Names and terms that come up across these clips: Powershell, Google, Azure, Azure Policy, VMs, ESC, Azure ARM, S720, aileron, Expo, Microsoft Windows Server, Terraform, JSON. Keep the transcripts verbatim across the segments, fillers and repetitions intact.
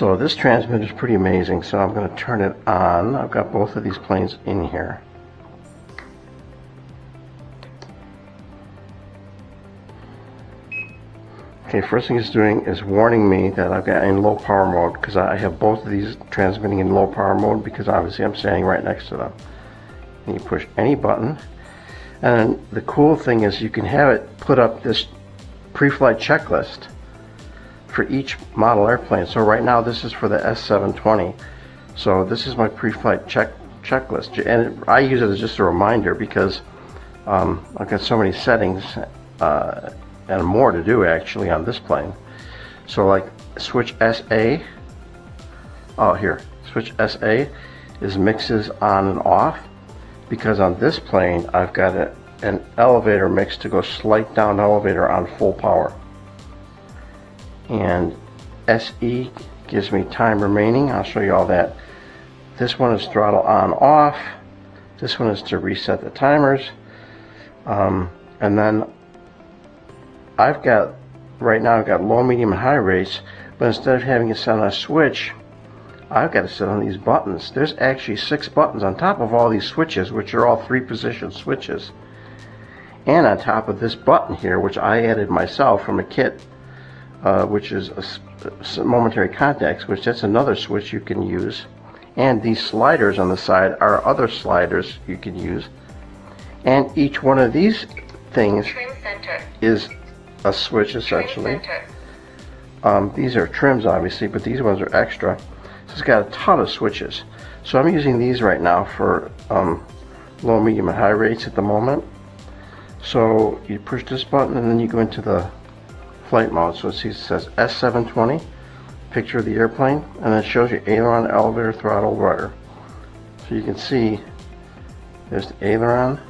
So this transmitter is pretty amazing, so I'm going to turn it on. I've got both of these planes in here. Okay, first thing it's doing is warning me that I've got in low power mode, because I have both of these transmitting in low power mode, because obviously I'm standing right next to them. And you push any button. And the cool thing is you can have it put up this pre-flight checklist for each model airplane. So right now this is for the S seven twenty. So this is my pre-flight check checklist, and I use it as just a reminder, because um, I've got so many settings uh, and more to do actually on this plane. So like switch S A, oh here, switch S A is mixes on and off, because on this plane I've got a, an elevator mix to go slight down elevator on full power. And S E gives me time remaining. I'll show you all that. This one is throttle on off. This one is to reset the timers. Um, and then I've got, right now I've got low, medium, and high rates, but instead of having it set on a switch, I've got to set on these buttons. There's actually six buttons on top of all these switches, which are all three position switches. And on top of this button here, which I added myself from a kit, Uh, which is a momentary contact switch, that's another switch you can use. And these sliders on the side are other sliders you can use. And each one of these things is a switch essentially. Um, these are trims obviously, but these ones are extra. So it's got a ton of switches. So I'm using these right now for um, low, medium, and high rates at the moment. So you push this button and then you go into the flight mode, so it sees it says S seven twenty, picture of the airplane, and it shows you aileron, elevator, throttle, rudder. So you can see there's the aileron,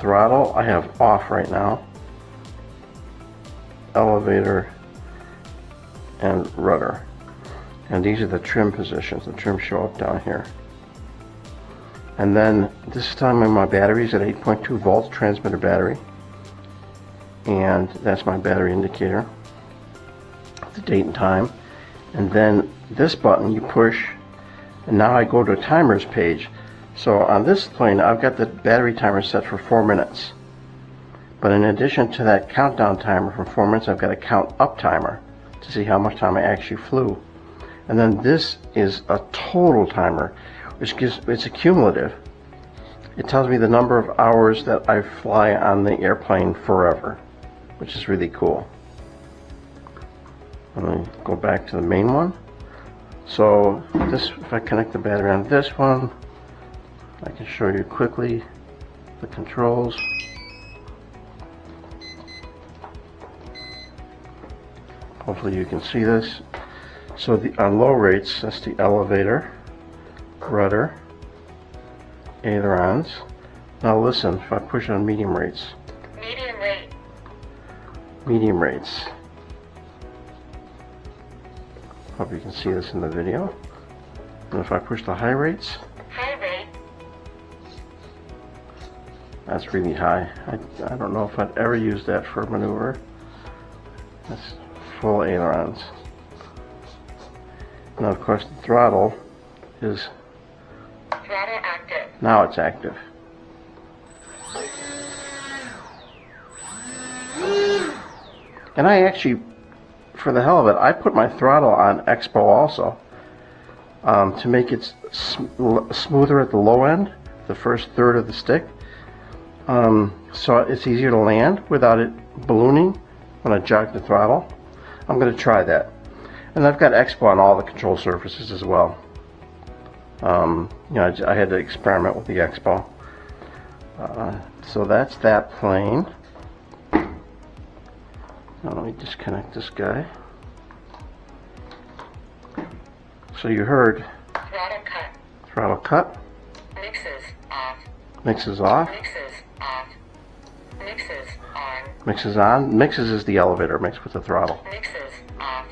throttle I have off right now, elevator, and rudder. And these are the trim positions. The trim show up down here. And then this time my battery's at eight point two volt transmitter battery. And that's my battery indicator, the date and time. And then this button you push, and now I go to a timers page. So on this plane I've got the battery timer set for four minutes, but in addition to that countdown timer for four minutes, I've got a count up timer to see how much time I actually flew. And then this is a total timer, which gives, it's accumulative. It tells me the number of hours that I fly on the airplane forever, which is really cool. Let me go back to the main one. So this, if I connect the battery on this one, I can show you quickly the controls. Hopefully you can see this. So the, on low rates, that's the elevator, rudder, ailerons. Now listen, if I push on medium rates, medium rate. Medium rates. Hope you can see this in the video. And if I push the high rates, high rate. That's really high. I, I don't know if I'd ever use that for a maneuver. That's full ailerons. Now of course the throttle is throttle active. Now it's active. And I actually, for the hell of it, I put my throttle on Expo also um, to make it sm smoother at the low end, the first third of the stick, um, so it's easier to land without it ballooning when I jog the throttle. I'm going to try that. And I've got Expo on all the control surfaces as well. Um, you know, I, I had to experiment with the Expo. Uh, so that's that plane. Now let me disconnect this guy. So you heard throttle cut. Throttle cut. Mixes off. Mixes off. Mixes off. Mixes on. Mixes on. Mixes is the elevator mix with the throttle. Mixes off.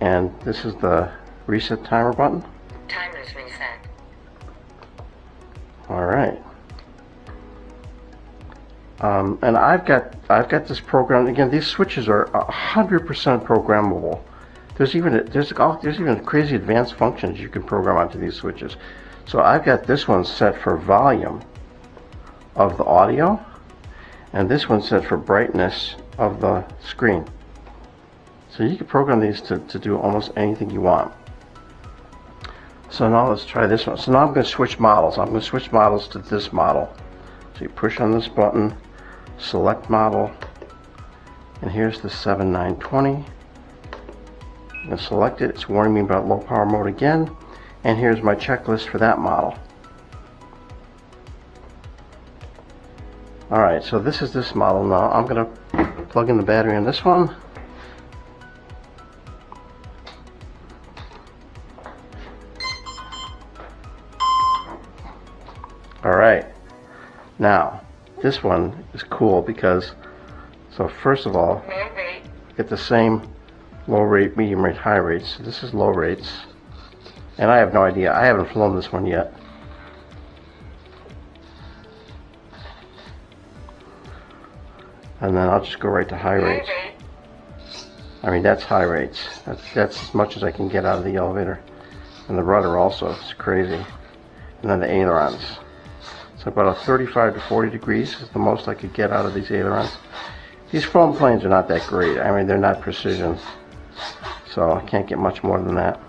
And this is the reset timer button. Timers reset. All right. Um, and I've got I've got this program again. These switches are one hundred percent programmable. There's even there's there's even crazy advanced functions you can program onto these switches. So I've got this one set for volume of the audio, and this one set for brightness of the screen. So you can program these to, to do almost anything you want. So now let's try this one. So now I'm going to switch models. I'm going to switch models to this model. So you push on this button, select model, and here's the seven nine twenty. I'm going to select it. It's warning me about low power mode again. And here's my checklist for that model. Alright, so this is this model now. I'm going to plug in the battery in this one. Alright, now this one is cool because, so first of all, I get the same low rate, medium rate, high rates. So this is low rates, and I have no idea, I haven't flown this one yet. And then I'll just go right to high rates. I mean, that's high rates, that's, that's as much as I can get out of the elevator, and the rudder also, it's crazy, and then the ailerons. So about a thirty-five to forty degrees is the most I could get out of these ailerons. These foam planes are not that great. I mean, they're not precision. So I can't get much more than that.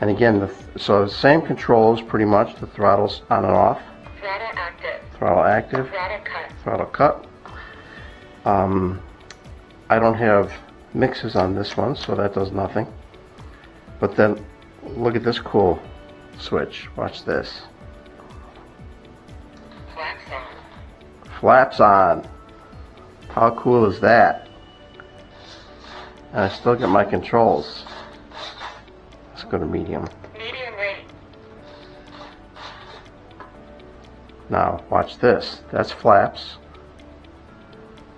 And again, the, so the same controls pretty much. The throttle's on and off. Throttle active. Throttle active. Throttle cut. Throttle cut. Um, I don't have mixes on this one, so that does nothing. But then, look at this cool switch. Watch this. Flaps on. Flaps on. How cool is that? And I still get my controls. Let's go to medium. Medium rate. Now, watch this. That's flaps.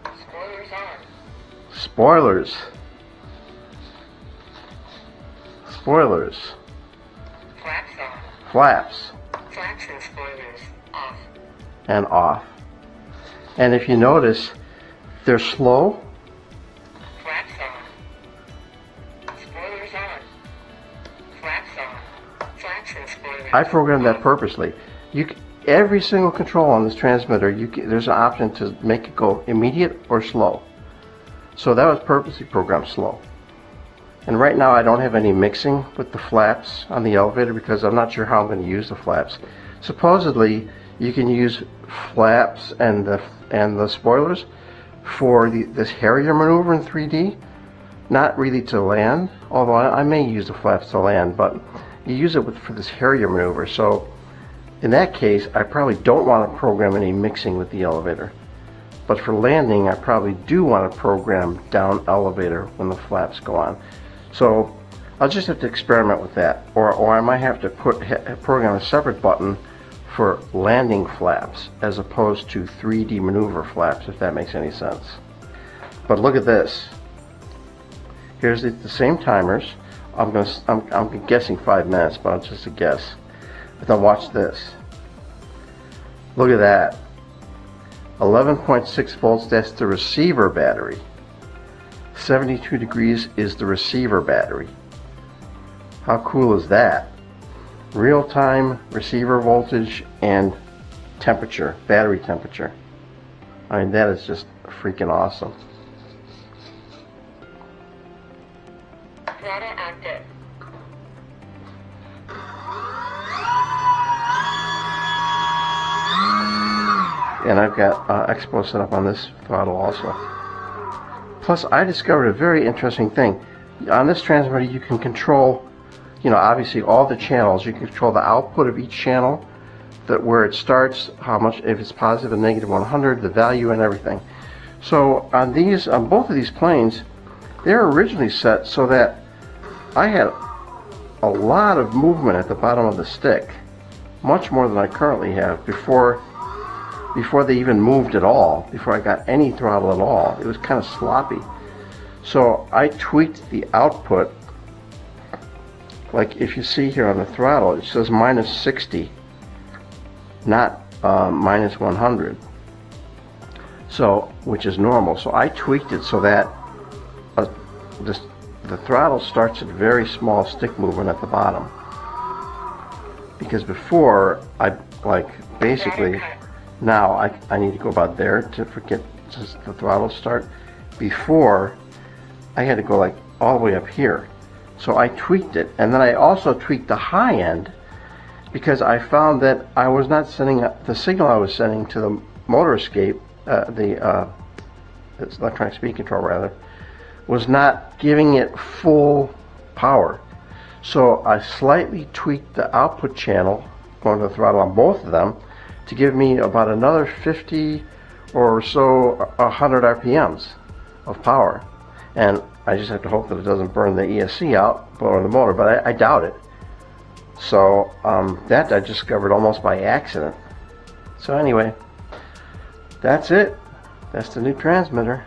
Spoilers on. Spoilers. Spoilers. Flaps on. Flaps. Flaps and spoilers off. And off. And if you notice, they're slow. Flaps on. Spoilers on. Flaps on. Flaps and spoilers. I programmed that purposely. You, every single control on this transmitter, you, there's an option to make it go immediate or slow. So that was purposely programmed slow. And right now I don't have any mixing with the flaps on the elevator because I'm not sure how I'm going to use the flaps. Supposedly you can use flaps and the and the spoilers for the, this Harrier maneuver in three D, not really to land, although I, I may use the flaps to land, but you use it with, for this Harrier maneuver. So in that case, I probably don't want to program any mixing with the elevator. But for landing, I probably do want to program down elevator when the flaps go on. So I'll just have to experiment with that, or, or I might have to put program a separate button for landing flaps as opposed to three D maneuver flaps, if that makes any sense. But look at this. Here's the, the same timers. I'm going to, I'm, I'm guessing five minutes, but it's just a guess. But then watch this. Look at that. eleven point six volts, that's the receiver battery. seventy-two degrees is the receiver battery. How cool is that? Real-time receiver voltage and temperature, battery temperature. I mean, that is just freaking awesome. Throttle active. And I've got uh, Expo set up on this throttle also. Plus, I discovered a very interesting thing. On this transmitter, you can control, you know, obviously all the channels. You can control the output of each channel, that where it starts, how much, if it's positive and negative one hundred, the value and everything. So on these, on both of these planes, they're originally set so that I had a lot of movement at the bottom of the stick, much more than I currently have, before before they even moved at all, before I got any throttle at all. It was kind of sloppy. So I tweaked the output. Like if you see here on the throttle, it says minus sixty, not uh, minus one hundred, so, which is normal. So I tweaked it so that uh, this, the throttle starts at a very small stick movement at the bottom, because before I like basically now I, I need to go about there to forget just the throttle start. Before I had to go like all the way up here, so I tweaked it, and then I also tweaked the high end because I found that I was not sending the signal I was sending to the motor escape, uh, the uh, electronic speed control rather, was not giving it full power. So I slightly tweaked the output channel going to the throttle on both of them to give me about another fifty or so one hundred R P Ms of power, and I just have to hope that it doesn't burn the E S C out, blowing the motor, but I, I doubt it. So um, that I discovered almost by accident. So anyway, that's it. That's the new transmitter.